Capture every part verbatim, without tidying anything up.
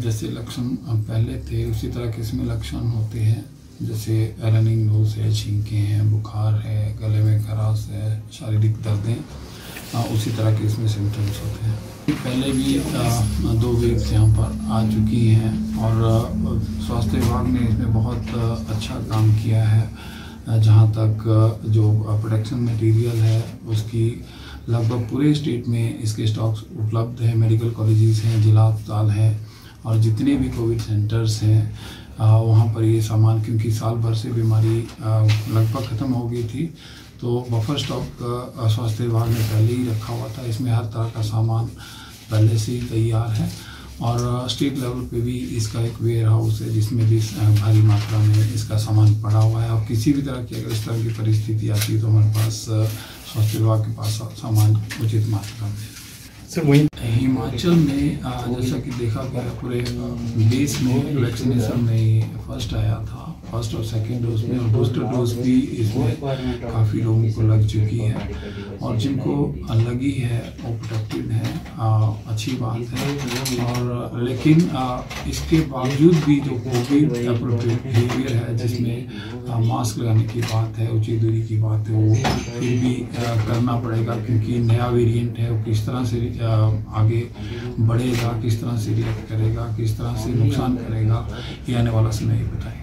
जैसे लक्षण पहले थे उसी तरह के इसमें लक्षण होते हैं, जैसे रनिंग नोज है, छींके हैं, बुखार है, गले में खराश है, शारीरिक दर्द है, उसी तरह के इसमें सिम्टम्स होते हैं। पहले भी दो वेव्स यहाँ पर आ चुकी हैं और स्वास्थ्य विभाग ने इसमें बहुत अच्छा काम किया है। जहाँ तक जो प्रोटेक्शन मटेरियल है उसकी लगभग पूरे स्टेट में इसके स्टॉक्स उपलब्ध हैं। मेडिकल कॉलेजेस हैं, जिला अस्पताल हैं और जितने भी कोविड सेंटर्स हैं वहाँ पर ये सामान, क्योंकि साल भर से बीमारी लगभग ख़त्म हो गई थी तो बफर स्टॉक स्वास्थ्य विभाग ने पहले ही रखा हुआ था। इसमें हर तरह का सामान पहले से ही तैयार है और स्टेट लेवल पे भी इसका एक वेयर हाउस है जिसमें भी भारी मात्रा में इसका सामान पड़ा हुआ है। और किसी भी तरह की अगर इस तरह की परिस्थिति आती है तो हमारे पास स्वास्थ्य विभाग के पास सामान उचित मात्रा में है। सर वहीं हिमाचल में जैसा कि देखा गया पूरे देश में वैक्सीनेशन में फर्स्ट आया था, फर्स्ट और सेकेंड डोज में, और बूस्टर डोज भी इसमें काफ़ी लोगों को लग चुकी है और जिनको लगी है वो प्रोटेक्टेड है। आ, अच्छी बात है। और लेकिन आ, इसके बावजूद भी जो कोविड एप्रोप्रिएट बिहेवियर है जिसमें आ, मास्क लगाने की बात है, उचित दूरी की बात है, वो फिर भी आ, करना पड़ेगा क्योंकि नया वेरिएंट है, वो किस तरह से आ, आगे बढ़ेगा, किस तरह से रिएक्ट करेगा, किस तरह से नुकसान करेगा, ये आने वाला समय ही बताएगा।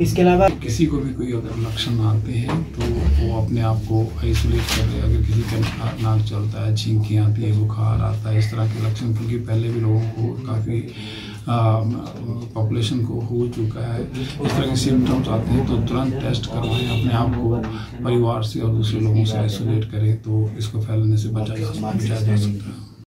इसके अलावा किसी को भी कोई अगर लक्षण आते हैं तो वो अपने आप को आइसोलेट कर ले। अगर किसी का नाक चलता है, छींकी आती है, बुखार आता है, इस तरह के लक्षण, क्योंकि पहले भी लोगों को काफ़ी पॉपुलेशन को हो चुका है, इस तरह के सिम्टम्स आते हैं तो तुरंत टेस्ट करवाएं, अपने आप को परिवार से और दूसरे लोगों से आइसोलेट करें तो इसको फैलने से बचा जा सकता है।